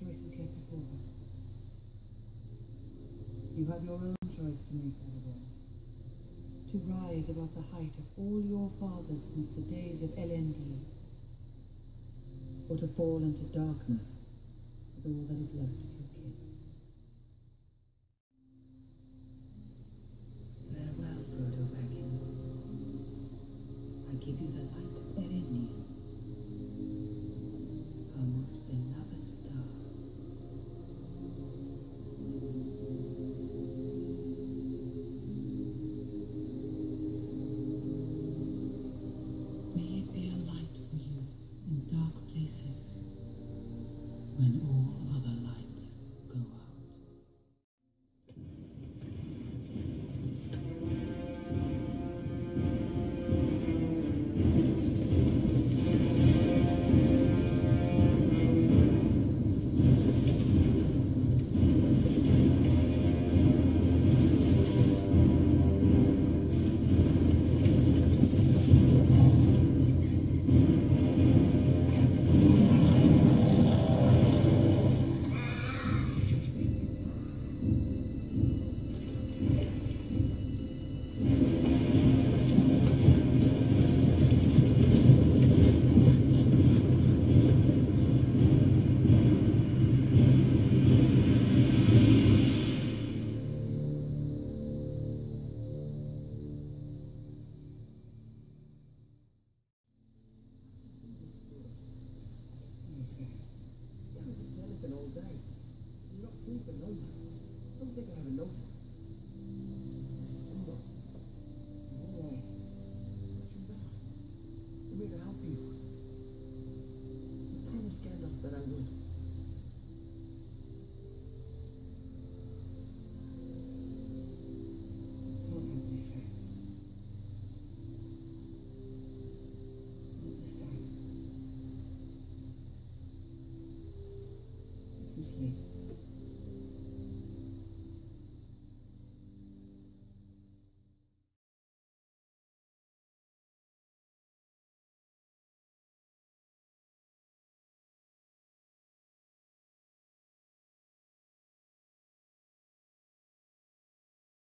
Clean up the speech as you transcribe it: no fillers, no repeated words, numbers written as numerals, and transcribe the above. choices yet before us. You have your own choice to make, Frodo. To rise above the height of all your fathers since the days of Elendil, or to fall into darkness with all that is left of your kin. Farewell, Frodo Baggins. I give you the light of Elendil, our most beloved star. May it be a light for you in dark places when all other lights go out. Thank you.